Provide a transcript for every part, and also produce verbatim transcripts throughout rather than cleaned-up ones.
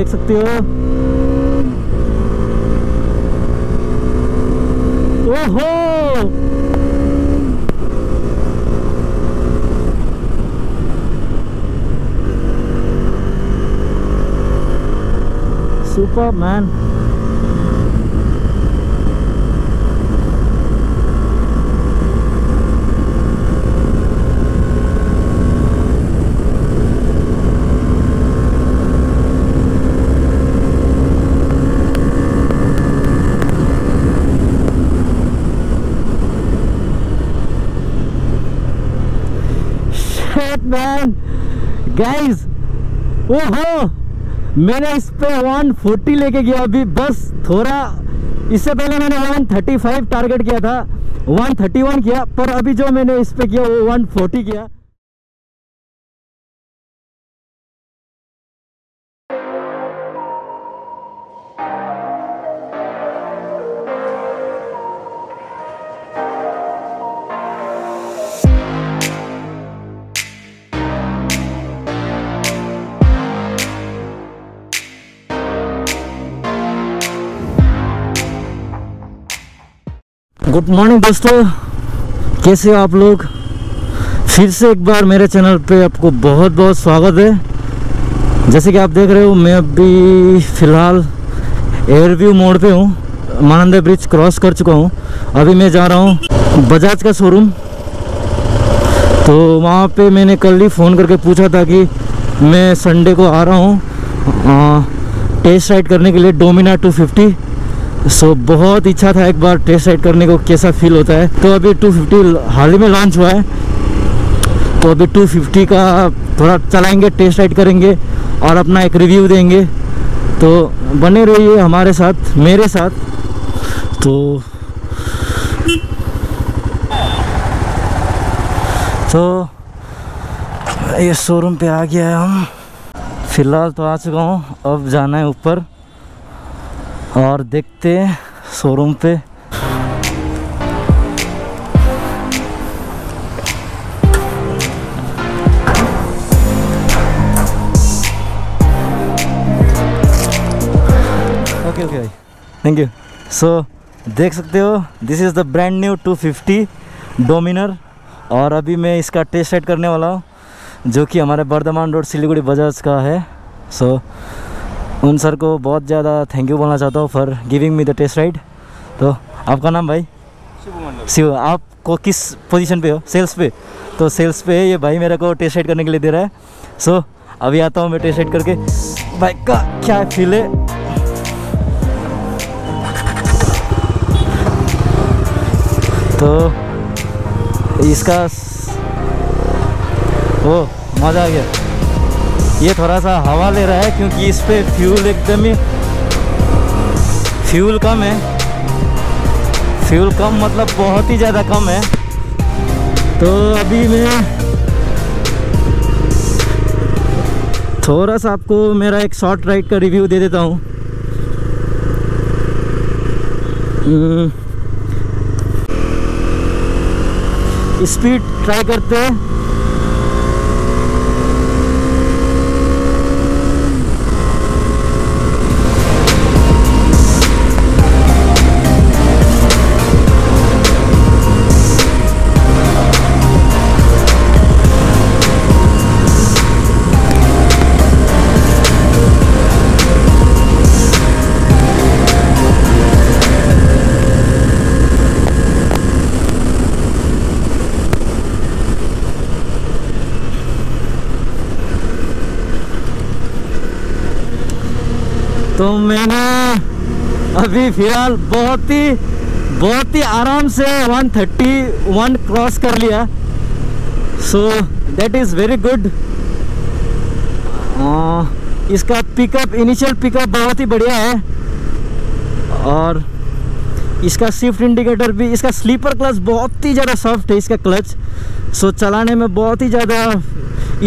देख सकते हो। ओहो, सुपर मैन। Man, guys, ओहो, मैंने इस पे वन फोर्टी लेके गया अभी, बस थोड़ा। इससे पहले मैंने वन थर्टी फाइव टारगेट किया था, वन थर्टी वन किया, पर अभी जो मैंने इस पे किया वो वन फोर्टी किया। गुड मॉर्निंग दोस्तों, कैसे हो आप लोग। फिर से एक बार मेरे चैनल पे आपको बहुत बहुत स्वागत है। जैसे कि आप देख रहे हो, मैं अभी फ़िलहाल एयरव्यू मोड़ पे हूँ, महानंदा ब्रिज क्रॉस कर चुका हूँ। अभी मैं जा रहा हूँ बजाज का शोरूम। तो वहाँ पे मैंने कल ही फ़ोन करके पूछा था कि मैं संडे को आ रहा हूँ टेस्ट राइड करने के लिए Dominar two fifty. So so, बहुत इच्छा था एक बार टेस्ट राइड करने को कैसा फील होता है। तो अभी टू फिफ्टी हाल ही में लॉन्च हुआ है, तो अभी टू फिफ्टी का थोड़ा चलाएंगे, टेस्ट राइड करेंगे और अपना एक रिव्यू देंगे। तो बने रहिए हमारे साथ, मेरे साथ। तो तो ये शोरूम पे आ गया है हम, फिलहाल तो आ चुका हूँ। अब जाना है ऊपर और देखते हैं शोरूम पे। ओके ओके भाई, थैंक यू। सो देख सकते हो, this is the brand new two fifty Dominar, और अभी मैं इसका टेस्ट राइड करने वाला हूँ, जो कि हमारे बर्धमान रोड सिलीगुड़ी बजाज का है। सो so, उन सर को बहुत ज़्यादा थैंक यू बोलना चाहता हूँ for giving me the test ride. तो आपका नाम भाई? शिव। आप को किस पोजीशन पे हो? सेल्स पे। तो सेल्स पे ये भाई मेरे को टेस्ट राइड करने के लिए दे रहा है। सो so, अभी आता हूँ मैं टेस्ट राइड करके, बाइक का क्या फील है। तो इसका ओ मज़ा आ गया। ये थोड़ा सा हवा ले रहा है क्योंकि इस पे फ्यूल एकदम ही फ्यूल कम है। फ्यूल कम मतलब बहुत ही ज़्यादा कम है। तो अभी मैं थोड़ा सा आपको मेरा एक शॉर्ट राइड का रिव्यू दे देता हूँ। स्पीड ट्राई करते हैं। तो मैंने अभी फ़िलहाल बहुत ही बहुत ही आराम से वन थर्टी वन क्रॉस कर लिया। So that is very good. इसका पिकअप, इनिशियल पिकअप बहुत ही बढ़िया है, और इसका शिफ्ट इंडिकेटर भी, इसका स्लीपर क्लच बहुत ही ज़्यादा सॉफ्ट है इसका क्लच। सो so, चलाने में बहुत ही ज़्यादा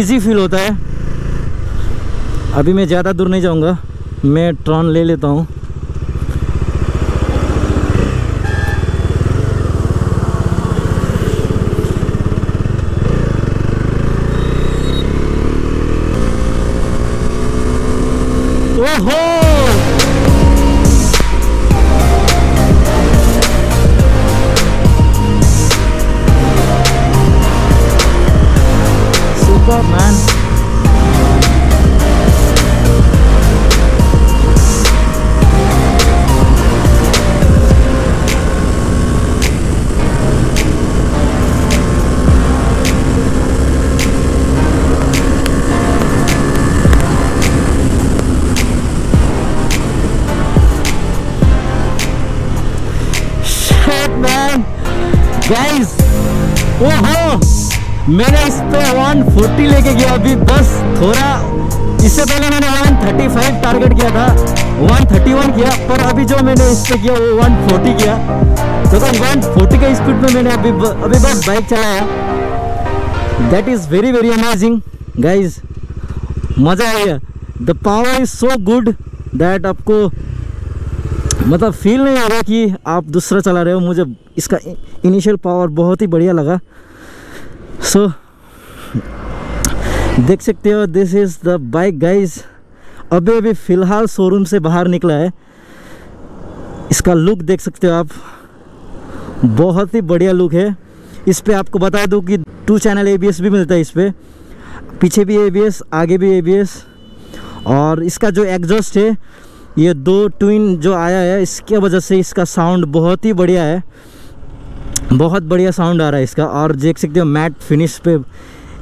इजी फील होता है। अभी मैं ज़्यादा दूर नहीं जाऊँगा, मैं ट्रॉन ले लेता हूँ। ओह up, man. गाइस, ओहो, मैंने इस पे वन फोर्टी लेके गया अभी बस थोड़ा। इससे पहले मैंने वन थर्टी फाइव टारगेट किया था, वन थर्टी वन किया, पर अभी जो मैंने इस पे किया वो वन फोर्टी किया। तो वन फोर्टी के स्पीड में मैंने अभी अभी बस बाइक चलाया। That is very very amazing guys, मज़ा आया। The power is so good that आपको मतलब फील नहीं हो रहा कि आप दूसरा चला रहे हो। मुझे इसका इनिशियल पावर बहुत ही बढ़िया लगा। सो so, देख सकते हो this is the bike guys. अभी अभी फ़िलहाल शोरूम से बाहर निकला है। इसका लुक देख सकते हो आप, बहुत ही बढ़िया लुक है। इस पर आपको बता दूं कि टू चैनल एबीएस भी मिलता है। इस पर पीछे भी एबीएस, आगे भी एबीएस, और इसका जो एग्जॉस्ट है ये दो ट्विन जो आया है, इसकी वजह से इसका साउंड बहुत ही बढ़िया है। बहुत बढ़िया साउंड आ रहा है इसका। और देख सकते हो मैट फिनिश पे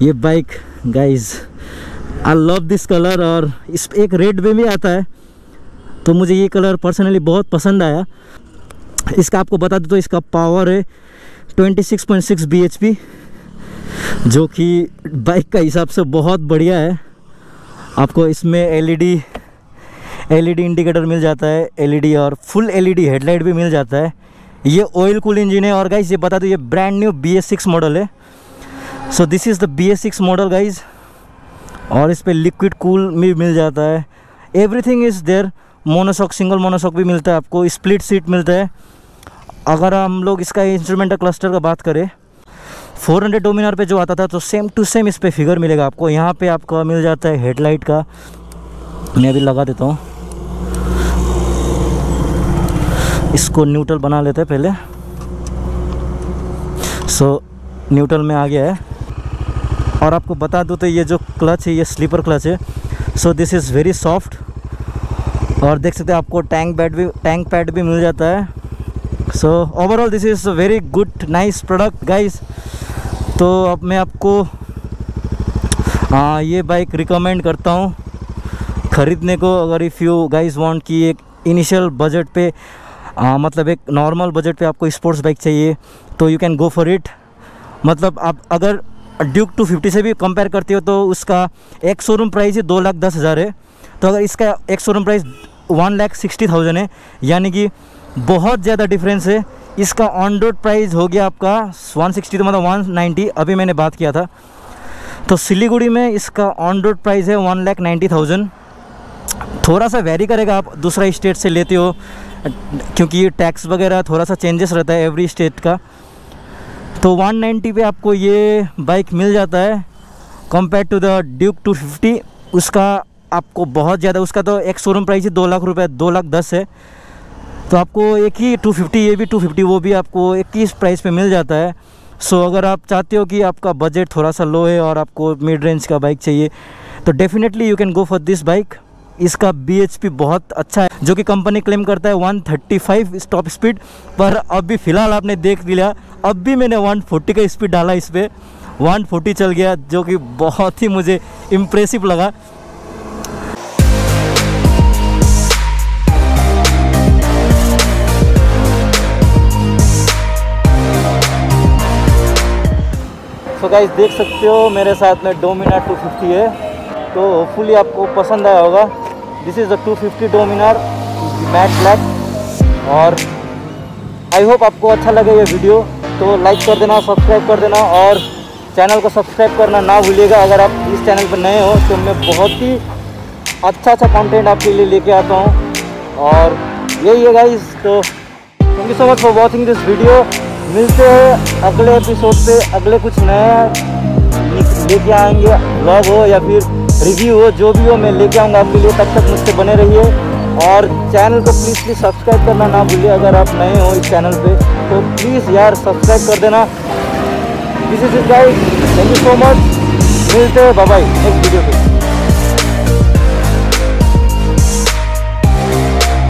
ये bike guys, I love this colour. और इस एक रेड में भी आता है, तो मुझे ये कलर पर्सनली बहुत पसंद आया। इसका आपको बता दूं तो इसका पावर है twenty six point six B H P, जो कि बाइक का हिसाब से बहुत बढ़िया है। आपको इसमें L E D LED indicator मिल जाता है, एलईडी और फुल एलईडी हेडलाइट भी मिल जाता है। ये ऑयल कूल इंजन है। और गाइज ये बता दो ये brand new B S six model है। So this is the B S six model guys. और इस पर लिक्विड कूल भी मिल जाता है, everything is there. Monoshock, single monoshock भी मिलता है आपको, स्प्लिट सीट मिलता है। अगर हम लोग इसका इंस्ट्रूमेंटल क्लस्टर का बात करें, फोर हंड्रेड डोमिनार पे जो आता था, तो सेम टू सेम इस पर फिगर मिलेगा आपको। यहाँ पर आपको मिल जाता है हेडलाइट का, मैं अभी लगा देता हूँ, इसको न्यूट्रल बना लेते हैं पहले। सो so, न्यूट्रल में आ गया है। और आपको बता दूं तो ये जो क्लच है ये स्लीपर क्लच है। So this is very soft. और देख सकते हैं आपको टैंक पैड भी टैंक पैड भी मिल जाता है। So overall this is a very good nice product guys. तो अब मैं आपको आ, ये बाइक रिकमेंड करता हूँ ख़रीदने को। अगर इफ़ यू गाइस वांट कि एक इनिशियल बजट पे आ, मतलब एक नॉर्मल बजट पे आपको स्पोर्ट्स बाइक चाहिए, तो you can go for it. मतलब आप अगर ड्यूक टू फिफ्टी से भी कंपेयर करते हो तो उसका एक शोरूम प्राइस ही दो लाख दस हज़ार है, तो अगर इसका एक showroom price one lakh sixty thousand है, यानी कि बहुत ज़्यादा डिफरेंस है। इसका ऑन रोड प्राइस हो गया आपका वन सिक्सटी तो मतलब वन नाइन्टी, अभी मैंने बात किया था। तो सिलीगुड़ी में इसका ऑन रोड प्राइस है वन लाख नाइन्टी थाउजेंड। थोड़ा सा वेरी करेगा आप दूसरा स्टेट से लेते हो, क्योंकि टैक्स वगैरह थोड़ा सा चेंजेस रहता है एवरी स्टेट का। तो वन नाइन्टी पे आपको ये बाइक मिल जाता है compare to the Duke two fifty. उसका आपको बहुत ज़्यादा, उसका तो एक शोरूम प्राइस ही दो लाख रुपए दो लाख दस है, तो आपको एक ही टू फिफ्टी, ये भी टू फिफ्टी, वो भी आपको एक ही प्राइस पे मिल जाता है। सो अगर आप चाहते हो कि आपका बजट थोड़ा सा लो है और आपको मिड रेंज का बाइक चाहिए, तो definitely you can go for this bike. इसका बी एच पी बहुत अच्छा है, जो कि कंपनी क्लेम करता है one thirty five top speed, पर अभी फ़िलहाल आपने देख लिया, अभी मैंने वन फोर्टी का स्पीड डाला, इस पर वन फोर्टी चल गया, जो कि बहुत ही मुझे इम्प्रेसिव लगा। सो so गाइस देख सकते हो मेरे साथ में डोमिनार टू फिफ्टी है, तो होपफुली आपको पसंद आया होगा। This is the two fifty Dominar matte black. और आई होप आपको अच्छा लगे ये वीडियो, तो लाइक कर देना, सब्सक्राइब कर देना, और चैनल को सब्सक्राइब करना ना भूलिएगा। अगर आप इस चैनल पर नए हो तो मैं बहुत ही अच्छा अच्छा कंटेंट आपके लिए लेके आता हूँ। और यही है गाइस, तो thank you so much for watching this video. मिलते हैं अगले एपिसोड पे, अगले कुछ नए लेके आएंगे, व्लॉग हो या फिर रिव्यू हो, जो भी हो मैं लेके आऊँगा आपके लिए। तब तक मुझसे बने रहिए, और चैनल को प्लीज़ प्लीज़ सब्सक्राइब करना ना भूलिए। अगर आप नए हो इस चैनल पे तो प्लीज़ यार सब्सक्राइब कर देना। This is it guys, thank you so much. मिलते हैं, बाय बाय नेक्स्ट वीडियो में।